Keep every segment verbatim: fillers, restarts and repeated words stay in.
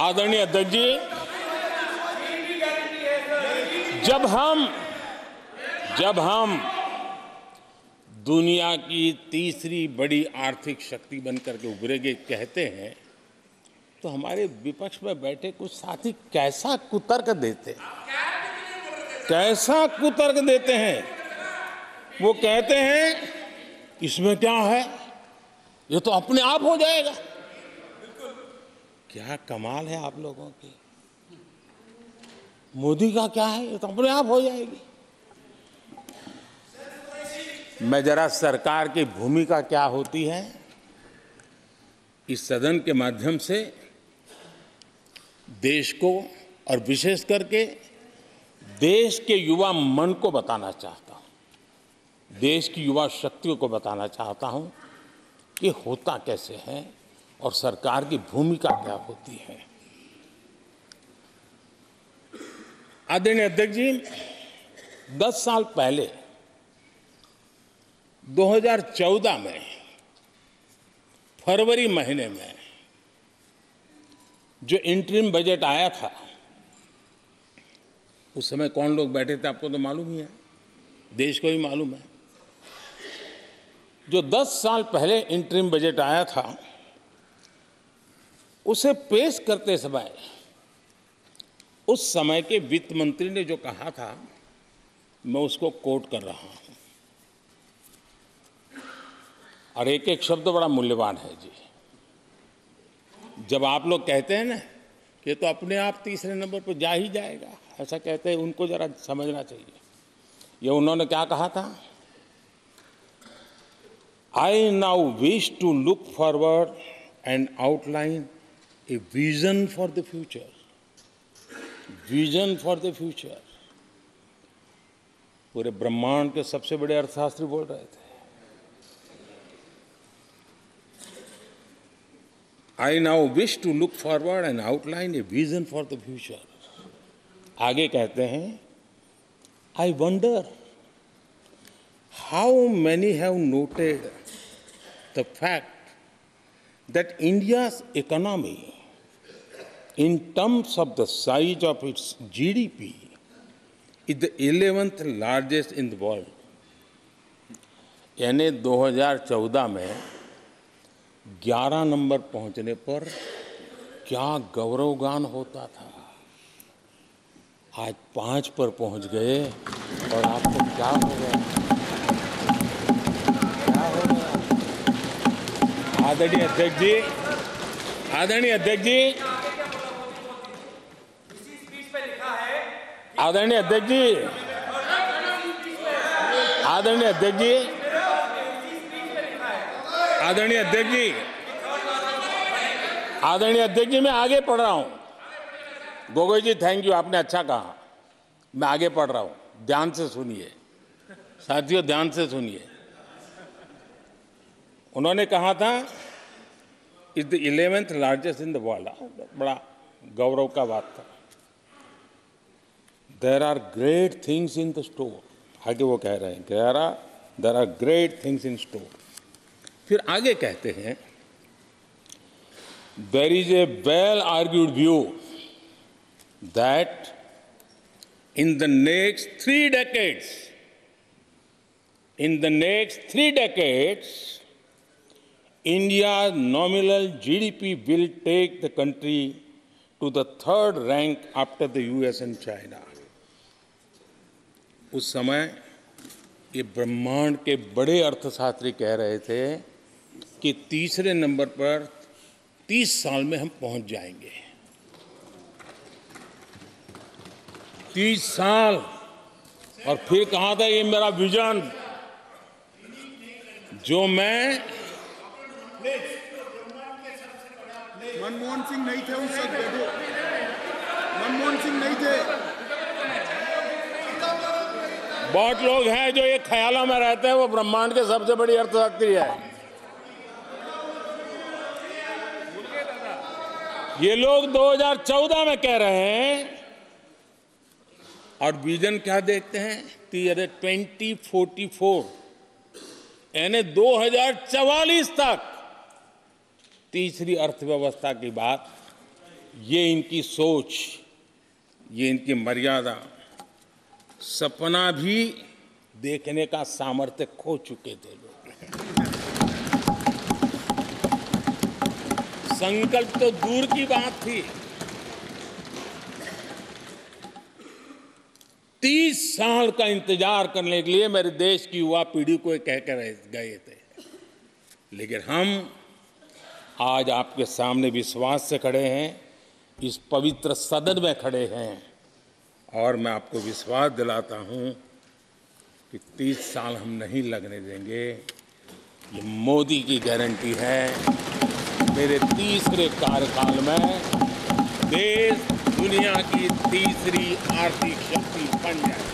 आदरणीय अध्यक्ष जी, जब हम जब हम दुनिया की तीसरी बड़ी आर्थिक शक्ति बनकर के उभरेंगे कहते हैं, तो हमारे विपक्ष में बैठे कुछ साथी कैसा कुतर्क देते कैसा कुतर्क देते हैं। वो कहते हैं इसमें क्या है, ये तो अपने आप हो जाएगा। क्या कमाल है आप लोगों की। मोदी का क्या है, ये तो अपने आप हो जाएगी। मैं जरा सरकार की भूमिका क्या होती है इस सदन के माध्यम से देश को और विशेष करके देश के युवा मन को बताना चाहता हूँ, देश की युवा शक्तियों को बताना चाहता हूँ कि होता कैसे है और सरकार की भूमिका क्या होती है। आदरणीय अध्यक्ष जी, दस साल पहले दो हज़ार चौदह में फरवरी महीने में जो इंटरिम बजट आया था, उस समय कौन लोग बैठे थे आपको तो मालूम ही है, देश को भी मालूम है। जो दस साल पहले इंटरिम बजट आया था, उसे पेश करते समय उस समय के वित्त मंत्री ने जो कहा था, मैं उसको कोट कर रहा हूँ और एक एक शब्द बड़ा मूल्यवान है जी। जब आप लोग कहते हैं ना कि तो अपने आप तीसरे नंबर पर जा ही जाएगा, ऐसा कहते हैं, उनको जरा समझना चाहिए। ये उन्होंने क्या कहा था, I now wish to look forward and outline a vision for the future, vision for the future. पूरे ब्रह्मांड के सबसे बड़े अर्थशास्त्री बोल रहे थे। I now wish to look forward and outline a vision for the future. आगे कहते हैं, I wonder how many have noted the fact that India's economy, in terms of the size of its G D P, is the eleventh largest in the world. यानी दो हज़ार चौदह में ग्यारह number पहुंचने पर क्या गौरवगान होता था, आज पाँच पर पहुंच गए और आपको क्या हो गया, क्या हो गया। आदरणीय अध्यक्ष जी, आदरणीय अध्यक्ष जी, आदरणीय अध्यक्ष जी, आदरणीय अध्यक्ष जी, आदरणीय अध्यक्ष जी, आदरणीय अध्यक्ष जी, मैं आगे पढ़ रहा हूं। गोगोई जी, थैंक यू, आपने अच्छा कहा, मैं आगे पढ़ रहा हूं, ध्यान से सुनिए साथियों, ध्यान से सुनिए। उन्होंने कहा था is the eleventh largest in the world, बड़ा गौरव का बात था। There are great things in the store, आगे वो कह रहे हैं, there are there are great things in store. फिर आगे कहते हैं, there is a well argued view that in the next three decades in the next three decades India nominal GDP will take the country to the third rank after the US and China. उस समय ये ब्रह्मांड के बड़े अर्थशास्त्री कह रहे थे कि तीसरे नंबर पर तीस साल में हम पहुंच जाएंगे। तीस साल, और फिर कहा था ये मेरा विजन, जो मैं मनमोहन सिंह नहीं थे उस वक्त, मनमोहन सिंह नहीं थे। बहुत लोग हैं जो ये ख्यालों में रहते हैं वो ब्रह्मांड के सबसे बड़ी अर्थशास्त्री है। ये लोग दो हज़ार चौदह में कह रहे हैं, और विजन क्या देखते हैं, ट्वेंटी फोर्टी फोर, यानी दो हज़ार चवालीस तक तीसरी अर्थव्यवस्था की बात ये इनकी सोच, ये इनकी मर्यादा, सपना भी देखने का सामर्थ्य खो चुके थे लोग। संकल्प तो दूर की बात थी, तीस साल का इंतजार करने के लिए मेरे देश की युवा पीढ़ी को कह कर गए थे। लेकिन हम आज आपके सामने विश्वास से खड़े हैं, इस पवित्र सदन में खड़े हैं, और मैं आपको विश्वास दिलाता हूं कि तीस साल हम नहीं लगने देंगे। ये मोदी की गारंटी है। मेरे तीसरे कार्यकाल में देश दुनिया की तीसरी आर्थिक शक्ति बन जाए।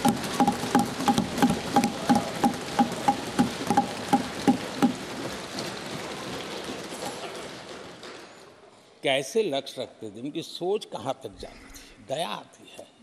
कैसे लक्ष्य रखते थे, उनकी सोच कहाँ तक जाती थी, दया आती है।